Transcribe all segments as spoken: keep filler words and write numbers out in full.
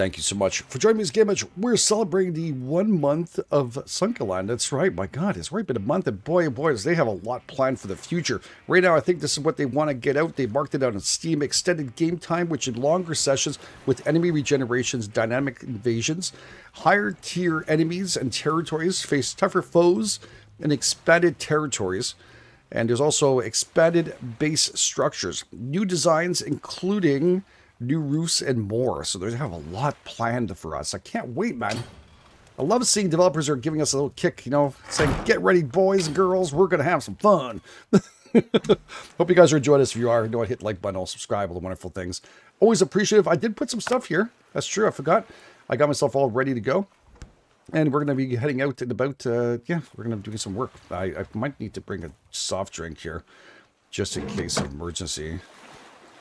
Thank you so much for joining me as Gameedged. We're celebrating the one month of Sunkenland. That's right. My God, it's already been a month, and boy, boy, they have a lot planned for the future. Right now, I think this is what they want to get out. They marked it out on Steam. Extended game time, which in longer sessions with enemy regenerations, dynamic invasions, higher tier enemies and territories, face tougher foes, and expanded territories. And there's also expanded base structures. New designs, including new roofs and more. So they have a lot planned for us. I can't wait, man. I love seeing developers are giving us a little kick, you know, saying, get ready, boys and girls. We're going to have some fun. Hope you guys are enjoying this. If you are, you know, hit the like button, subscribe, all the wonderful things. Always appreciative. I did put some stuff here. That's true. I forgot. I got myself all ready to go. And we're going to be heading out and about, uh, yeah, we're going to be doing some work. I, I might need to bring a soft drink here just in case of emergency.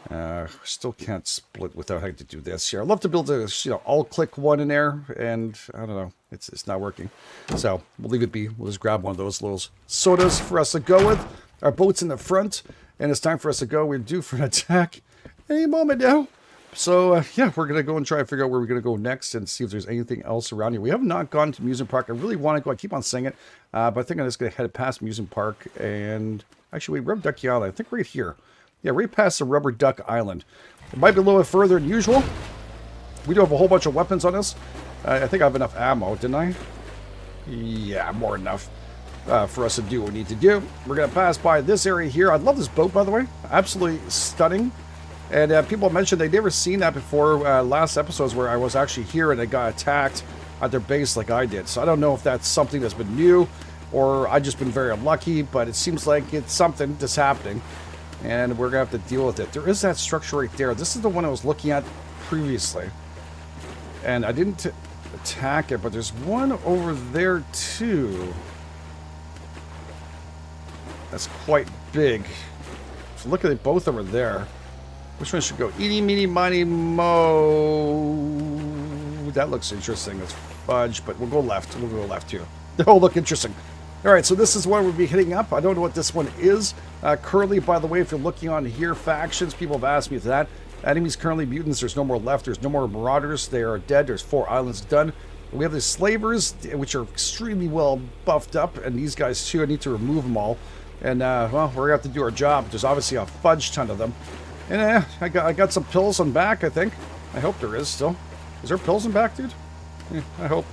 Uh, still can't split without having to do this here. I'd love to build a, you know, all click one in there, and I don't know, it's it's not working. So we'll leave it be. We'll just grab one of those little sodas for us to go with. Our boat's in the front, and it's time for us to go. We're due for an attack any moment now. So uh, yeah, we're gonna go and try to figure out where we're gonna go next and see if there's anything else around here. We have not gone to amusement park. I really want to go. I keep on saying it, uh, but I think I'm just gonna head past amusement park. And actually, we rubbed Ducky Island. I think right here. Yeah, right past the Rubber Duck Island. It might be a little bit further than usual. We do have a whole bunch of weapons on us. Uh, I think I have enough ammo, didn't I? Yeah, more than enough uh, for us to do what we need to do. We're going to pass by this area here. I love this boat, by the way. Absolutely stunning. And uh, people mentioned they'd never seen that before. Uh, last episodes where I was actually here and I got attacked at their base like I did. So I don't know if that's something that's been new or I've just been very unlucky, but it seems like it's something that's happening. And we're going to have to deal with it. There is that structure right there. This is the one I was looking at previously. And I didn't attack it, but there's one over there too. That's quite big. So look at it, both over there. Which one should go? Eeny, meeny, miny, mo. That looks interesting. That's fudge, but we'll go left. We'll go left too. They'll look interesting. All right, so this is where we'll be hitting up. I don't know what this one is. Uh, currently, by the way, if you're looking on here, factions, people have asked me for that. Enemies currently mutants. There's no more left. There's no more marauders. They are dead. There's four islands done. We have the slavers, which are extremely well buffed up. And these guys, too, I need to remove them all. And, uh, well, we're going to have to do our job. There's obviously a fudge ton of them. And uh, I, got, I got some pills on back, I think. I hope there is still. Is there pills on back, dude? Yeah, I hope.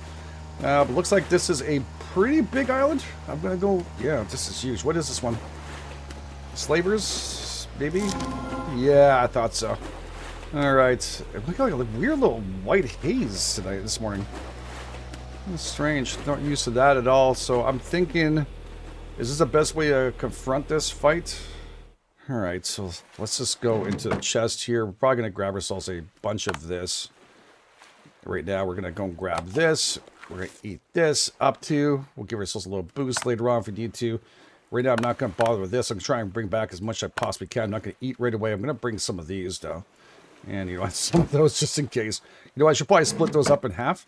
Uh, but looks like this is a pretty big island. I'm gonna go. Yeah, this is huge. What is this one? Slavers, maybe? Yeah, I thought so. All right. Look at like a weird little white haze tonight this morning. That's strange. Not used to that at all. So I'm thinking, is this the best way to confront this fight? All right. So let's just go into the chest here. We're probably gonna grab ourselves a bunch of this. Right now, we're gonna go and grab this. We're going to eat this up to. We'll give ourselves a little boost later on if we need to. Right now, I'm not going to bother with this. I'm trying to bring back as much as I possibly can. I'm not going to eat right away. I'm going to bring some of these, though. And, you know, some of those just in case. You know, I should probably split those up in half.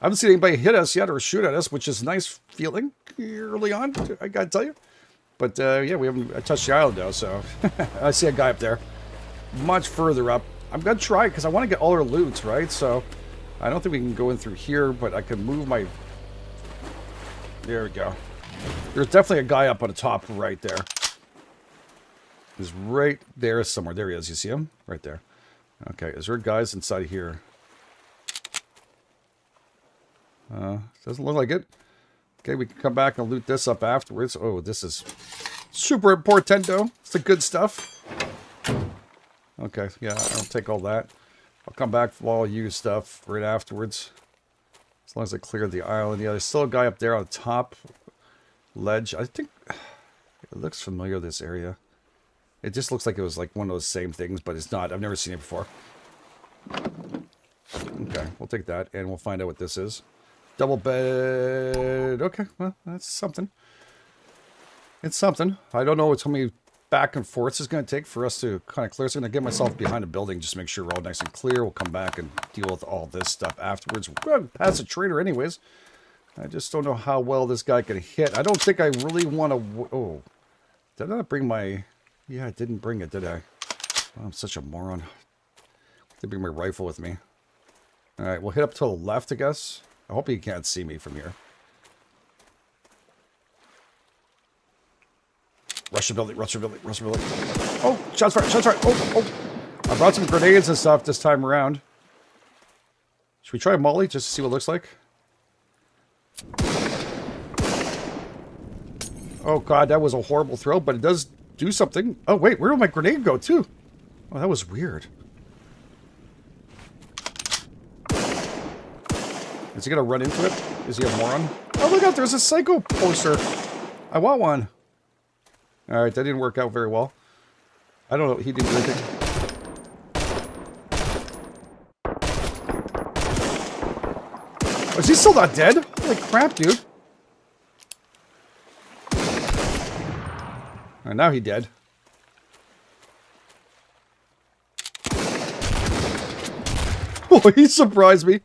I haven't seen anybody hit us yet or shoot at us, which is a nice feeling early on, I got to tell you. But, uh, yeah, we haven't touched the island, though, so. I see a guy up there. Much further up. I'm going to try it because I want to get all our loot, right? So I don't think we can go in through here, but I can move my... There we go. There's definitely a guy up on the top right there. He's right there somewhere. There he is. You see him? Right there. Okay, is there guys inside here? Uh, doesn't look like it. Okay, we can come back and loot this up afterwards. Oh, this is super important, though. It's the good stuff. Okay, yeah, I'll take all that. I'll come back for all you stuff right afterwards. As long as I clear the island. Yeah, there's still a guy up there on the top ledge. I think it looks familiar, this area. It just looks like it was like one of those same things, but it's not. I've never seen it before. Okay, we'll take that, and we'll find out what this is. Double bed. Okay, well, that's something. It's something. I don't know what's how many back and forth is going to take for us to kind of clear. So I'm going to get myself behind a building just to make sure we're all nice and clear. We'll come back and deal with all this stuff afterwards. We're going to pass a traitor anyways. I just don't know how well this guy can hit. I don't think I really want to... Oh, did I not bring my... Yeah, I didn't bring it, did I? Oh, I'm such a moron. I didn't bring my rifle with me. All right, we'll hit up to the left, I guess. I hope you can't see me from here. Russian building, Russian building, Russian building. Oh, shots fired, shots fired. Oh, oh. I brought some grenades and stuff this time around. Should we try Molly just to see what it looks like? Oh, God, that was a horrible throw, but it does do something. Oh, wait, where did my grenade go, too? Oh, that was weird. Is he going to run into it? Is he a moron? Oh, my God, there's a psycho poster. I want one. All right, that didn't work out very well. I don't know. He didn't do anything. Oh, is he still not dead? Holy crap, dude. All right, now he dead. Oh, he surprised me.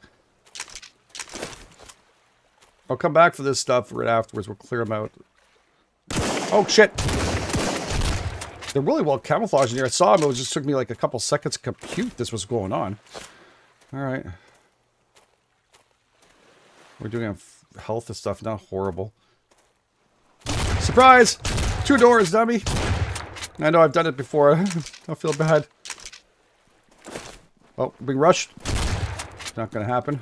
I'll come back for this stuff right afterwards. We'll clear them out. Oh, shit. They're really well camouflaged in here. I saw them. It just took me like a couple seconds to compute this was going on. All right. We're doing on health and stuff. Not horrible. Surprise! Two doors, dummy! I know I've done it before. I feel bad. Oh, being rushed. Not going to happen.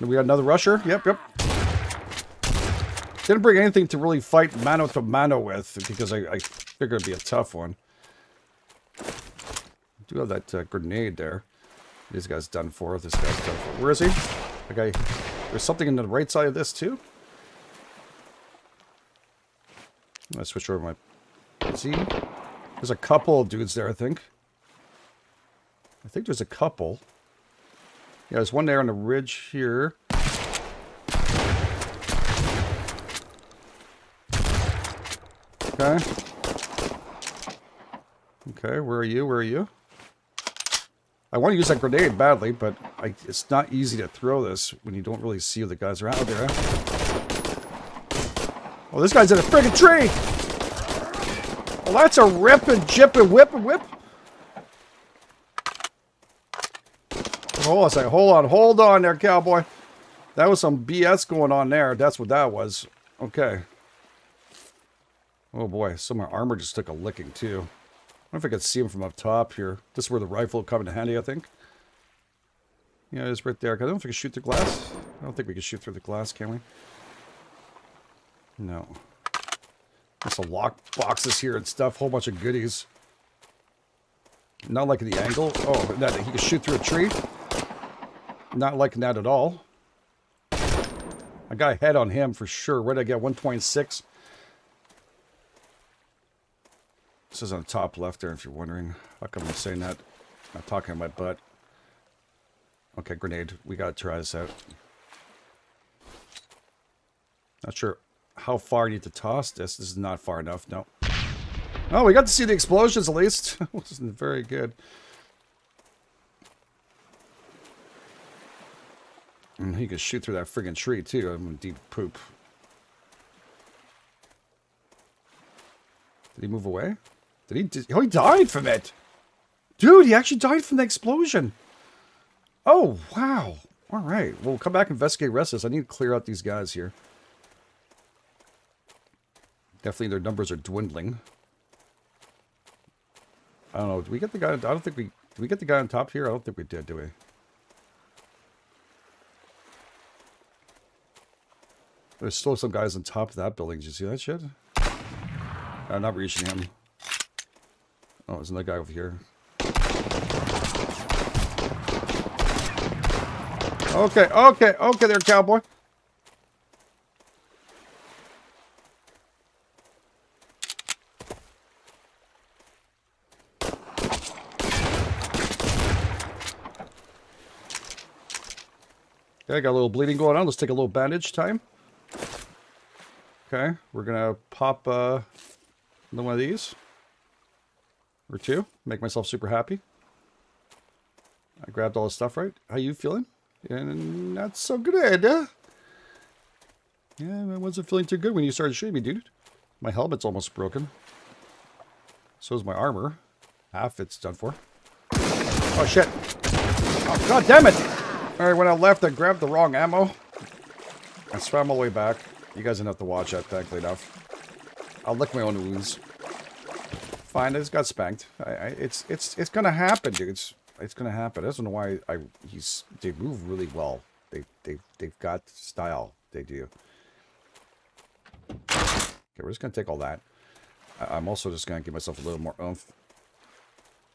We got another rusher. Yep, yep. Didn't bring anything to really fight mano to mano with because I, I figured it'd be a tough one. I do have that uh, grenade there. This guy's done for. This guy's done for. Where is he? Okay. There's something in the right side of this too. I'm gonna switch over my. See, there's a couple of dudes there. I think. I think there's a couple. Yeah, there's one there on the ridge here. Okay. Okay, where are you? Where are you? I want to use that grenade badly, but I, it's not easy to throw this when you don't really see the guys around there. Oh, this guy's in a friggin' tree! Oh, that's a rip and jip and whip and whip! Hold on a second. Hold on. Hold on there, cowboy. That was some B S going on there. That's what that was. Okay. Oh, boy. So my armor just took a licking, too. I wonder if I could see him from up top here. This is where the rifle will come in handy, I think. Yeah, it's right there. I don't think we can shoot through glass. I don't think we can shoot through the glass, can we? No. There's some lock boxes here and stuff. Whole bunch of goodies. Not like the angle. Oh, that he can shoot through a tree. Not liking that at all. I got a head on him for sure. Where did I get one point six? This is on the top left there, if you're wondering. How come I'm saying that? I'm talking in my butt. Okay, grenade. We got to try this out. Not sure how far I need to toss this. This is not far enough. No. Oh, we got to see the explosions at least. Wasn't very good. And he could shoot through that friggin' tree, too. I'm in deep poop. Did he move away? Did he? Did, oh, he died from it! Dude, he actually died from the explosion! Oh, wow. Alright, well, we'll come back and investigate rest of this. I need to clear out these guys here. Definitely their numbers are dwindling. I don't know. Did we get the guy? I don't think we... Did we get the guy on top here? I don't think we did, do we? There's still some guys on top of that building. Did you see that shit? I'm not reaching him. Oh, there's another guy over here. Okay, okay, okay there, cowboy. Okay, I got a little bleeding going on. Let's take a little bandage time. Okay, we're gonna pop uh, another one of these. Or two. Make myself super happy. I grabbed all the stuff, right? How you feeling? And yeah, not so good. Huh? Yeah, I wasn't feeling too good when you started shooting me, dude. My helmet's almost broken. So is my armor. Half it's done for. Oh, shit. Oh, God damn it! Alright, when I left, I grabbed the wrong ammo. I swam all the way back. You guys didn't have to watch that, thankfully enough. I'll lick my own wounds. Fine, I just got spanked. I, I, it's it's it's gonna happen, dudes. It's gonna happen. I just don't know why I he's they move really well. They they they've got style. They do. Okay, we're just gonna take all that. I, I'm also just gonna give myself a little more oomph.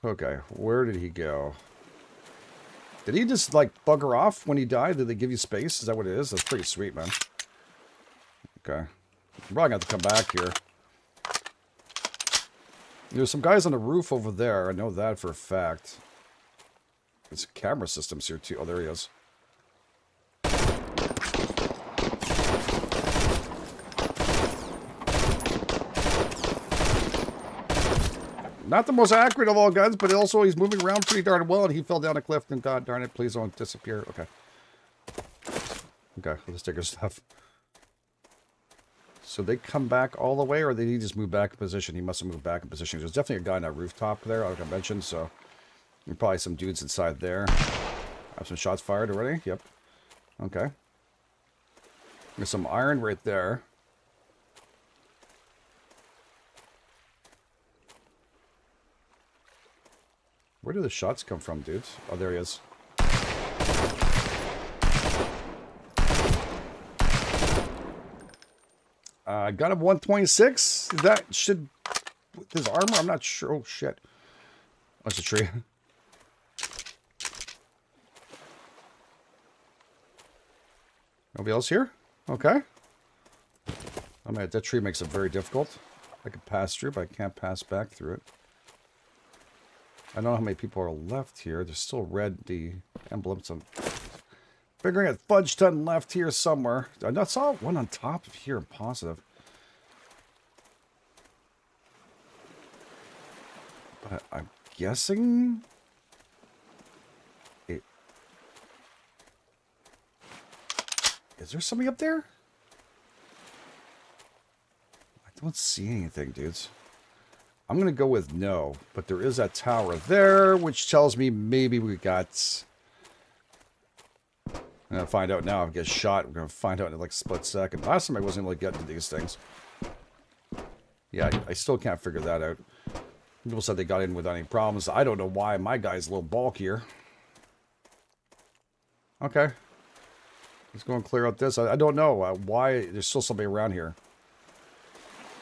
Okay, where did he go? Did he just like bugger off when he died? Did they give you space? Is that what it is? That's pretty sweet, man. Okay, I'm probably gonna have to come back here. There's some guys on the roof over there. I know that for a fact. There's camera systems here too. Oh, there he is. Not the most accurate of all guns, but also he's moving around pretty darn well, and he fell down a cliff, and god darn it, please don't disappear. Okay. Okay, let's take our stuff. So they come back all the way, or did he just move back in position? He must have moved back in position. There's definitely a guy on that rooftop there, like I mentioned, so... There's probably some dudes inside there. I have some shots fired already? Yep. Okay. There's some iron right there. Where do the shots come from, dudes? Oh, there he is. I uh, got him one twenty-six. That should... With his armor? I'm not sure. Oh, shit. That's a tree. Nobody else here? Okay. I mean, that tree makes it very difficult. I can pass through, but I can't pass back through it. I don't know how many people are left here. There's still red, the emblems. I'm figuring a fudge ton left here somewhere. I saw one on top of here, I'm positive. But I'm guessing... It... Is there somebody up there? I don't see anything, dudes. I'm going to go with no, but there is that tower there, which tells me maybe we got... I'm going to find out now. I get shot. We're going to find out in like a split second. Last time I wasn't able to get to these things. Yeah, I, I still can't figure that out. People said they got in without any problems. I don't know why my guy's a little bulkier. Okay. Let's go and clear out this. I, I don't know uh, why there's still somebody around here.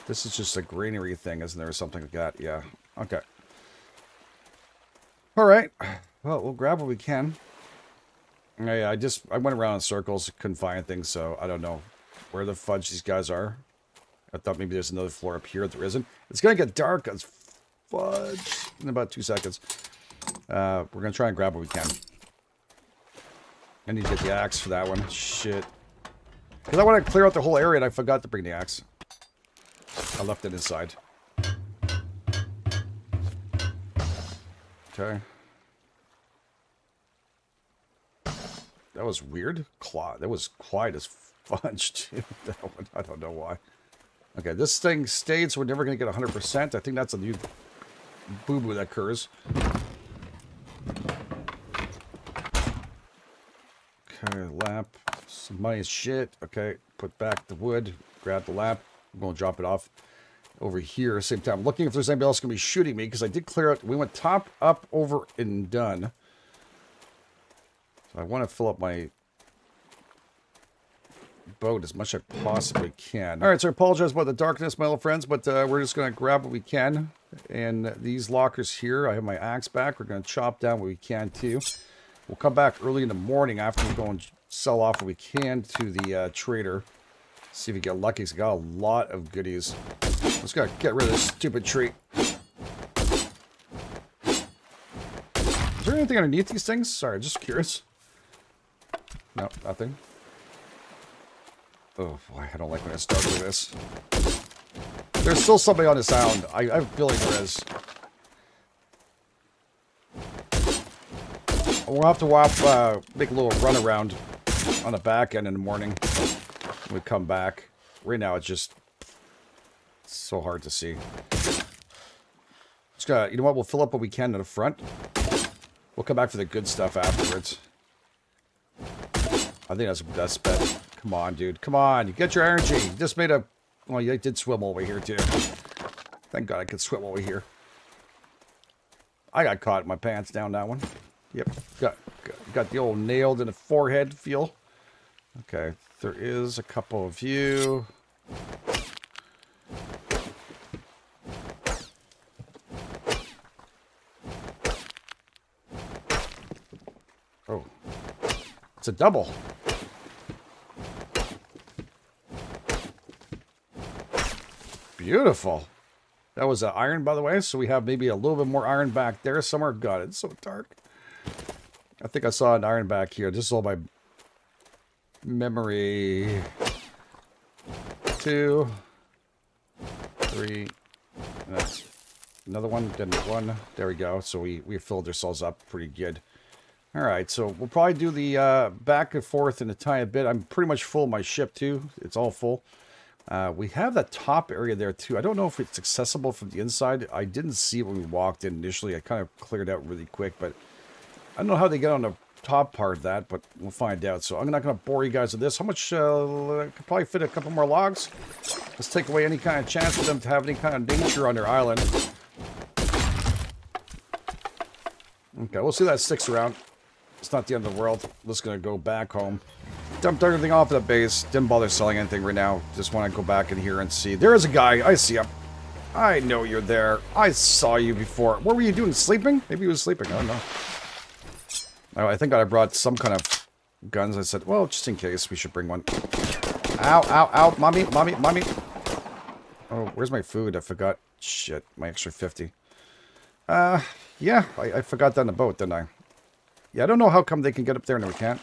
This is just a greenery thing, isn't there? Or something like that. Yeah. Okay. All right. Well, we'll grab what we can. I, I just I went around in circles, couldn't find anything, so I don't know where the fudge these guys are. I thought maybe there's another floor up here. There isn't. It's gonna get dark as fudge in about two seconds. Uh, we're gonna try and grab what we can. I need to get the axe for that one. Shit. Because I want to clear out the whole area, and I forgot to bring the axe. I left it inside. Okay. That was weird. Claw. That was quiet as fudge, too. That one, I don't know why. Okay, this thing stayed, so we're never going to get one hundred percent. I think that's a new boo-boo that occurs. Okay, lap. Some money as shit. Okay, put back the wood. Grab the lap. I'm going to drop it off over here. Same time, looking if there's anybody else going to be shooting me, because I did clear out. We went top, up, over, and done. So I want to fill up my boat as much as I possibly can. All right, so I apologize about the darkness, my little friends, but uh, we're just going to grab what we can. And these lockers here, I have my axe back. We're going to chop down what we can, too. We'll come back early in the morning after we go and sell off what we can to the uh, trader. See if we get lucky. He's got a lot of goodies. Let's go get rid of this stupid tree. Is there anything underneath these things? Sorry, just curious. No, nothing. Oh boy, I don't like when I start with this. There's still somebody on this island. I, I have a feeling there is. We'll have to whop, uh, make a little run around on the back end in the morning. We come back. Right now it's just so hard to see. Just gotta, you know what? We'll fill up what we can in the front. We'll come back for the good stuff afterwards. I think that's that's better. Come on, dude. Come on. You get your energy. You just made a... Well, you did swim over here, too. Thank God I could swim over here. I got caught in my pants down that one. Yep. Got, got, got the old nailed in the forehead feel. Okay. There is a couple of you. Oh. It's a double. Beautiful. That was an iron, by the way, so we have maybe a little bit more iron back there somewhere. God, it's so dark. I think I saw an iron back here. This is all my memory. Two. Three. That's another one, then one. There we go. So we, we filled ourselves up pretty good. All right, so we'll probably do the uh, back and forth in a tiny bit. I'm pretty much full of my ship, too. It's all full. Uh, we have that top area there, too. I don't know if it's accessible from the inside. I didn't see when we walked in initially. I kind of cleared out really quick, but I don't know how they get on the top part of that, but we'll find out. So I'm not going to bore you guys with this. How much? Uh, I could probably fit a couple more logs. Let's take away any kind of chance for them to have any kind of nature on their island. Okay, we'll see that sticks around. It's not the end of the world. I'm just going to go back home. Dumped everything off of the base. Didn't bother selling anything right now. Just want to go back in here and see. There is a guy. I see him. I know you're there. I saw you before. What were you doing? Sleeping? Maybe he was sleeping. I don't know. Oh, I think I brought some kind of guns. I said, well, just in case, we should bring one. Ow, ow, ow. Mommy, mommy, mommy. Oh, where's my food? I forgot. Shit. My extra fifty. Uh, yeah. I, I forgot that on the boat, didn't I? Yeah, I don't know how come they can get up there and we can't.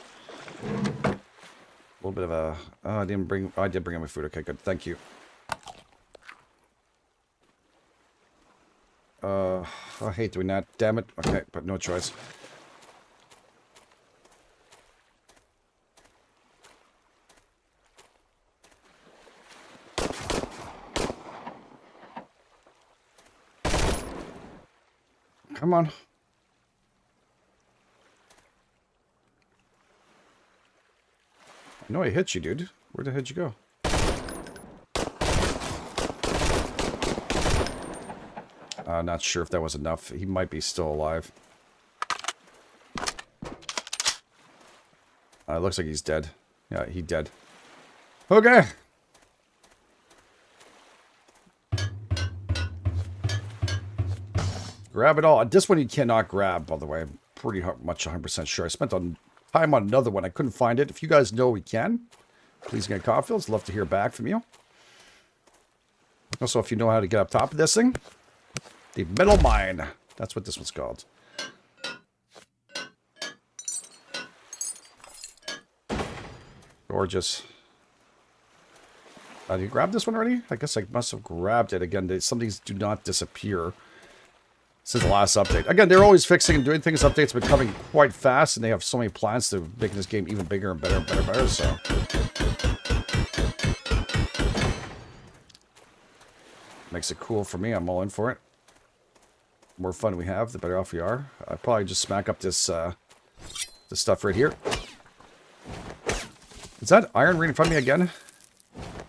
A little bit of a... Oh, I didn't bring... Oh, I did bring in my food. Okay, good. Thank you. Uh, I hate doing that. Damn it. Okay, but no choice. Come on. No, I hit you, dude. Where the heck did you go? Uh, not sure if that was enough. He might be still alive. Uh, looks like he's dead. Yeah, he dead. Okay. Grab it all. This one you cannot grab, by the way. I'm pretty much one hundred percent sure. I spent on... I'm on another one. I couldn't find it. If you guys know we can, please get Caulfields. Love to hear back from you. Also, if you know how to get up top of this thing, the metal mine. That's what this one's called. Gorgeous. Uh, did you grab this one already? I guess I must have grabbed it. Again, some things do not disappear. Since the last update. Again, they're always fixing and doing things. Updates have been coming quite fast, and they have so many plans to make this game even bigger and better and better and better, so... Makes it cool for me. I'm all in for it. The more fun we have, the better off we are. I'll probably just smack up this, uh... this stuff right here. Is that iron right in front of me again?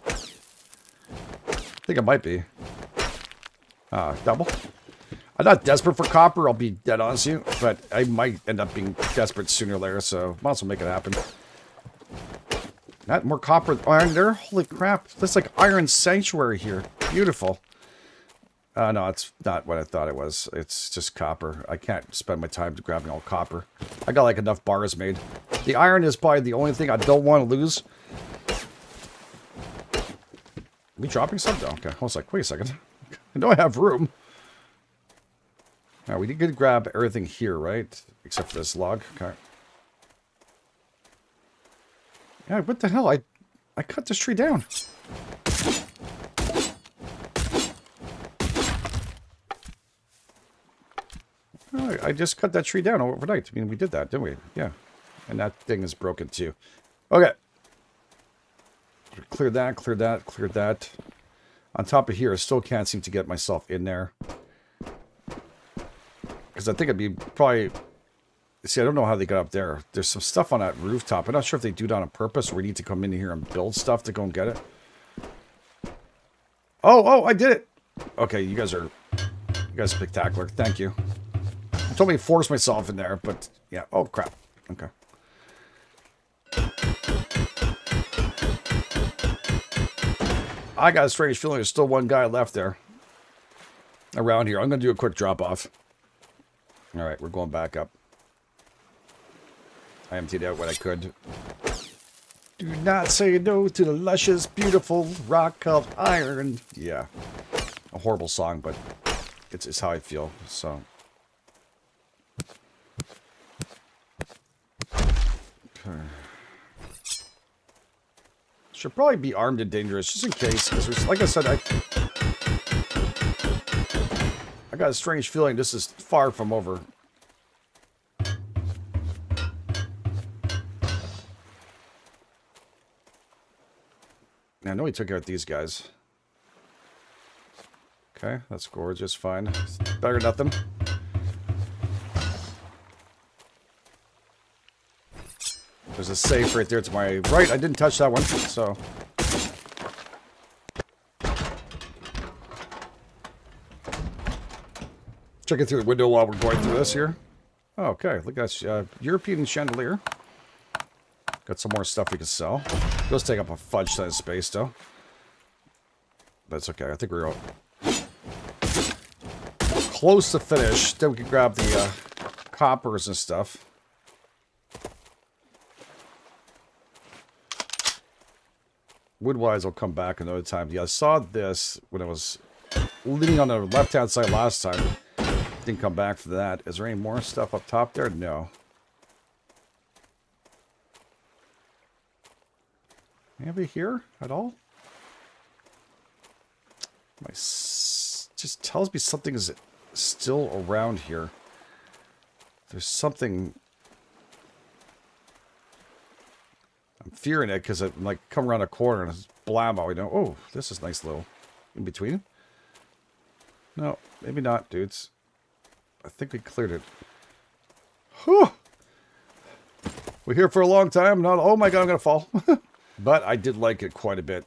I think it might be. Ah, uh, double? I'm not desperate for copper, I'll be dead honest with you, but I might end up being desperate sooner or later, so might as well make it happen. Not more copper iron there? Holy crap, that's like Iron Sanctuary here. Beautiful. Uh, no, it's not what I thought it was. It's just copper. I can't spend my time grabbing all copper. I got like enough bars made. The iron is probably the only thing I don't want to lose. Are we dropping something? Okay, I was like, wait a second. I know I have room. Now, we did grab everything here, right? Except for this log. Okay. Yeah, what the hell? I I cut this tree down. Oh, I just cut that tree down overnight. I mean, we did that, didn't we? Yeah. And that thing is broken too. Okay. Clear that, clear that, clear that. On top of here, I still can't seem to get myself in there. Because I think it'd be probably See, I don't know how they got up there. There's some stuff on that rooftop. I'm not sure if they do it on purpose or we need to come in here and build stuff to go and get it. Oh, oh, I did it. Okay, you guys are... You guys are spectacular. Thank you. I told me to force myself in there, but... Yeah. Oh, crap. Okay. I got a strange feeling there's still one guy left there. Around here. I'm going to do a quick drop-off. All right, we're going back up. I emptied out what I could. Do not say no to the luscious, beautiful rock of iron. Yeah. A horrible song, but it's, it's how I feel, so. Should probably be armed and dangerous, just in case, because like I said, I... I got a strange feeling this is far from over. I know he took out these guys. Okay, that's gorgeous. Fine. It's better than nothing. There's a safe right there to my right. I didn't touch that one, so... Checking through the window while we're going through this here. Oh, okay, look at that. Uh, European chandelier. Got some more stuff we can sell. Those take up a fudge size space, though. That's okay. I think we're all close to finish. Then we can grab the uh, coppers and stuff. Woodwise will come back another time. Yeah, I saw this when I was leaning on the left-hand side last time. Didn't come back for that. Is there any more stuff up top there? No. Anybody here at all? My s just tells me something is still around here. There's something. I'm fearing it because I'm like come around a corner and it's blam. We know. Oh, this is nice little in between. No, maybe not, dudes. I think we cleared it. Whew. We're here for a long time. Not. Oh my god, I'm gonna fall. But I did like it quite a bit.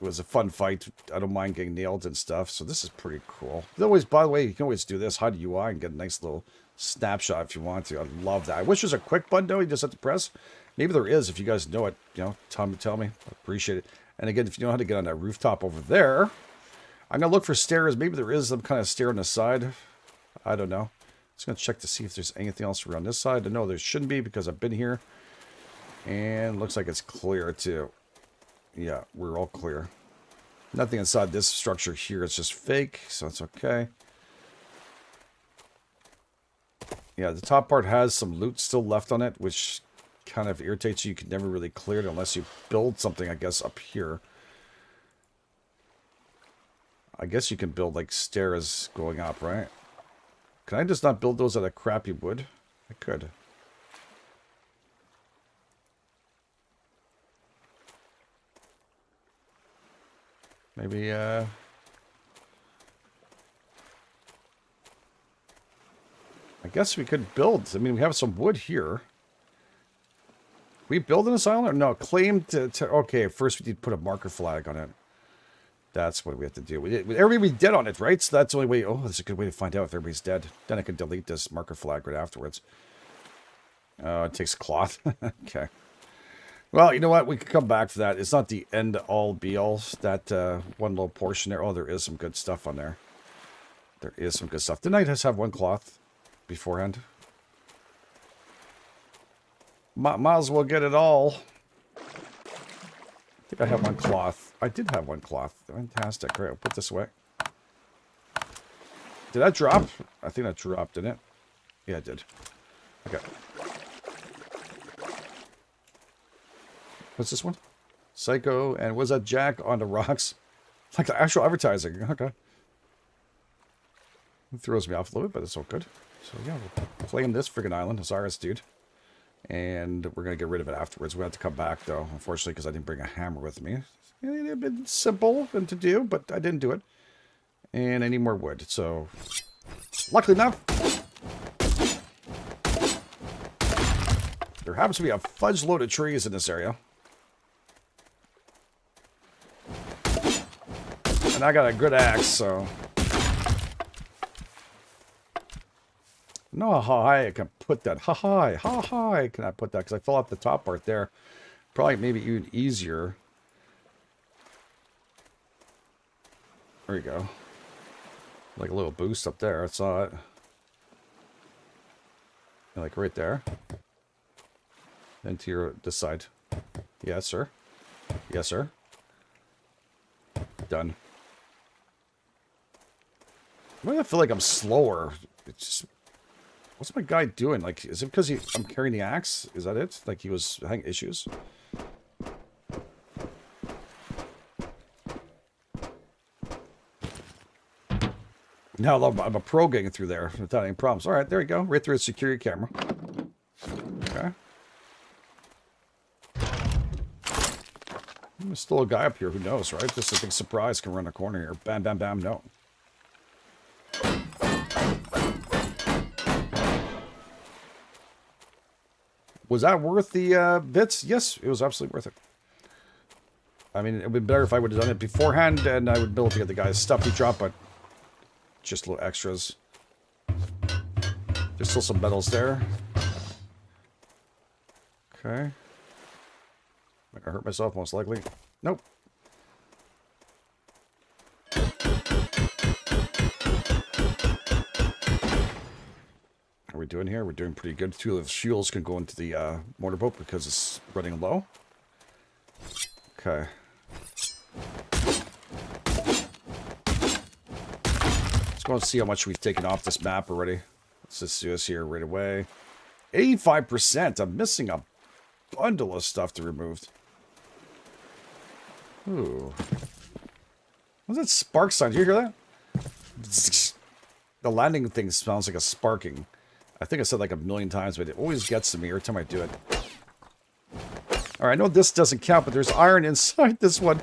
It was a fun fight. I don't mind getting nailed and stuff, so this is pretty cool. You always, by the way, you can always do this, hide U I, and get a nice little snapshot if you want to. I love that. I wish there's a quick button, though, you just have to press. Maybe there is. If you guys know it, you know, tell me, tell me. I appreciate it. And again, if you know how to get on that rooftop over there, I'm going to look for stairs. Maybe there is some kind of stair on the side. I don't know. Just going to check to see if there's anything else around this side. I know there shouldn't be because I've been here. And looks like it's clear too. Yeah, we're all clear. Nothing inside this structure here. It's just fake, so it's okay. Yeah, the top part has some loot still left on it, which kind of irritates you. You can never really clear it unless you build something, I guess, up here. I guess you can build, like, stairs going up, right? Can I just not build those out of crappy wood? I could. Maybe, uh... I guess we could build. I mean, we have some wood here. We build an asylum? Or no, claim to, to... Okay, first we need to put a marker flag on it. That's what we have to do. We, everybody's dead on it, right? So that's the only way... Oh, that's a good way to find out if everybody's dead. Then I can delete this marker flag right afterwards. Oh, uh, it takes cloth. Okay. Well, you know what? We could come back to that. It's not the end-all, be-all. That uh, one little portion there. Oh, there is some good stuff on there. There is some good stuff. Didn't I just have one cloth beforehand? Might, might as well get it all. I think I have one cloth. I did have one cloth. Fantastic. All right, I'll put this away. Did that drop? I think that dropped, didn't it? Yeah, it did. Okay. What's this one? Psycho, and was that Jack on the rocks? Like the actual advertising. Okay. It throws me off a little bit, but it's all good. So yeah, we'll claim this friggin' island, Osiris dude. And we're going to get rid of it afterwards. We have to come back, though, unfortunately, because I didn't bring a hammer with me. It's a bit simple and to do, but I didn't do it. And I need more wood, so... Luckily enough... There happens to be a fudge load of trees in this area. And I got a good axe, so... I know how high I can put that. How high, how high can I put that? Because I fell off the top part there. Probably maybe even easier. There you go. Like a little boost up there. I saw it. Like right there. Then to your this side. Yes, sir. Yes, sir. Done. Why do I feel like I'm slower? It's just... What's my guy doing? Like, is it because he, I'm carrying the axe? Is that it? Like he was having issues? Now I'm a pro getting through there without any problems. All right, there you go. Right through the security camera. Okay. There's still a guy up here. Who knows, right? Just a big surprise can run a corner here. Bam, bam, bam. No. Was that worth the uh, bits? Yes, it was absolutely worth it. I mean, it would be better if I would have done it beforehand, and I would be able to get the guy's stuff he dropped, but just little extras. There's still some metals there. Okay. I'm gonna hurt myself, most likely. Nope. We're doing here. We're doing pretty good. Two of the shields can go into the uh, mortar boat because it's running low. Okay. Let's go and see how much we've taken off this map already. Let's just do this here right away. eighty-five percent. I'm missing a bundle of stuff to remove. Ooh. What's that spark sound? Did you hear that? The landing thing sounds like a sparking. I think I said like a million times, but it always gets to me every time I do it. All right, I know this doesn't count, but there's iron inside this one.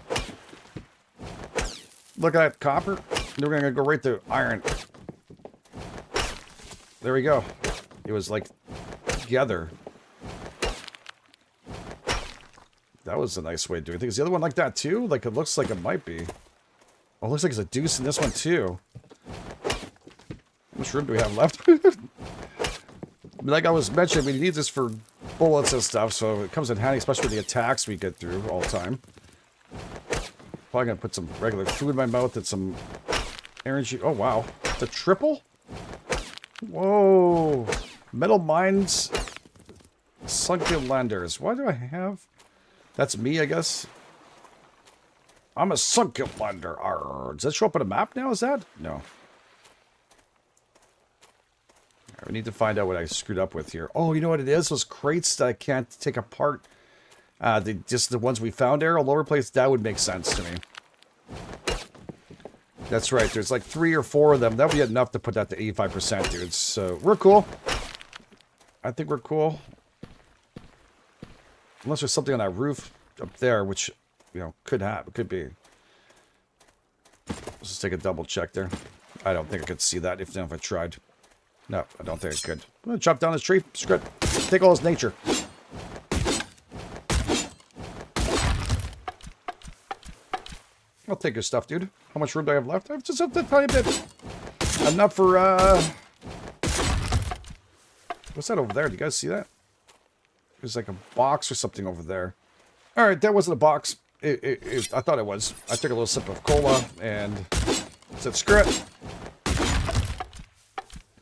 Look at that copper. We're going to go right through iron. There we go. It was like together. That was a nice way to do it. Is the other one like that too? Like it looks like it might be. Oh, it looks like there's a deuce in this one too. How much room do we have left? Like I was mentioning, we need this for bullets and stuff, so it comes in handy, especially with the attacks we get through all the time. Probably gonna put some regular food in my mouth and some energy. Oh, wow. It's a triple? Whoa. Metal mines. Sunken landers. Why do I have... That's me, I guess. I'm a sunken lander. Arr. Does that show up on a map now, is that? No. We need to find out what I screwed up with here. Oh, you know what it is? Those crates that I can't take apart. Uh, the, just the ones we found there, all over the place. That would make sense to me. That's right. There's like three or four of them. That would be enough to put that to eighty-five percent, dude. So we're cool. I think we're cool. Unless there's something on that roof up there, which, you know, could happen. Could be. Let's just take a double check there. I don't think I could see that if, if I tried. No, I don't think I could. I'm gonna chop down this tree. Screw it. Take all his nature. I'll take your stuff, dude. How much room do I have left? I have just have to tiny bit. Enough for, uh... What's that over there? Do you guys see that? There's like a box or something over there. Alright, that wasn't a box. It, it, it, I thought it was. I took a little sip of cola and said, screw it.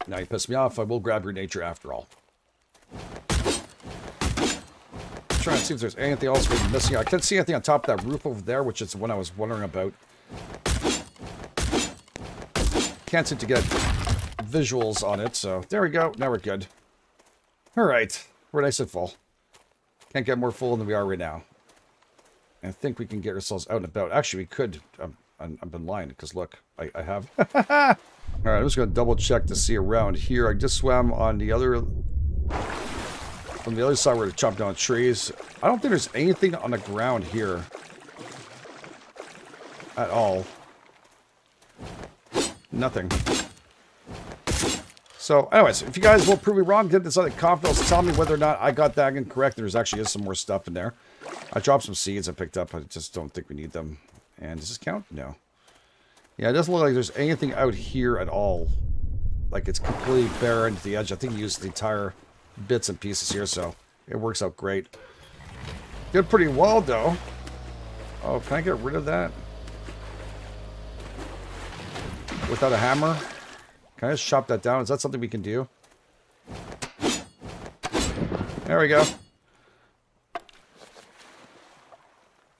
Now you piss me off, I will grab your nature after all. I'm trying to see if there's anything else we're missing. I can't see anything on top of that roof over there, which is the one I was wondering about. Can't seem to get visuals on it, so there we go. Now we're good. Alright, we're nice and full. Can't get more full than we are right now. And I think we can get ourselves out and about. Actually, we could. Um, I've been lying, because look, I, I have. Alright, I'm just going to double check to see around here. I just swam on the other... From the other side where they chopped down trees. I don't think there's anything on the ground here. At all. Nothing. So, anyways, if you guys will prove me wrong, get inside the confidence to tell me whether or not I got that again correct. There's actually is some more stuff in there. I dropped some seeds I picked up. I just don't think we need them. And does this count? No. Yeah, it doesn't look like there's anything out here at all. Like, it's completely barren to the edge. I think you used the entire bits and pieces here, so it works out great. Did pretty well, though. Oh, can I get rid of that? Without a hammer? Can I just chop that down? Is that something we can do? There we go.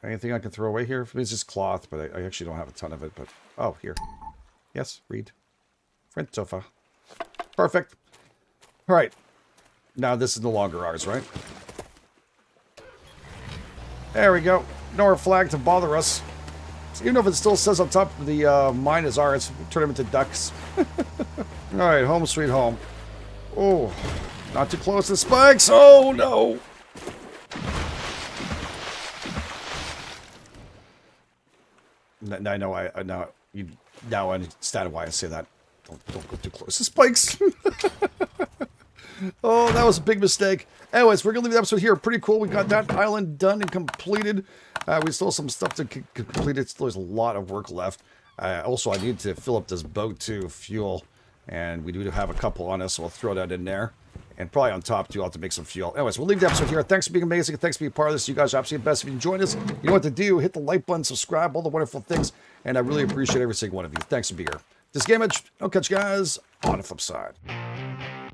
Anything I can throw away here? It's just cloth, but I, I actually don't have a ton of it. But oh, here. Yes, read. Print sofa. Perfect. All right. Now this is no longer ours, right? There we go. No more flag to bother us. Even if it still says on top of the uh, mine is ours, turn them into ducks. All right, home sweet home. Oh, not too close to the spikes. Oh, no. Now I know I, I now you now I understand why I say that. Don't don't go too close to spikes. Oh, that was a big mistake. Anyways, we're gonna leave the episode here. Pretty cool. We got that island done and completed. Uh, we still have some stuff to complete. It's there's a lot of work left. Uh, also, I need to fill up this boat too, fuel, and we do have a couple on us, so we'll throw that in there. And probably on top, too, I'll have to make some fuel. Anyways, we'll leave the episode here. Thanks for being amazing. Thanks for being part of this. You guys are absolutely the best. If you enjoyed us, you know what to do. Hit the like button, subscribe, all the wonderful things. And I really appreciate every single one of you. Thanks for being here. This is Gameedged. I'll catch you guys on the flip side.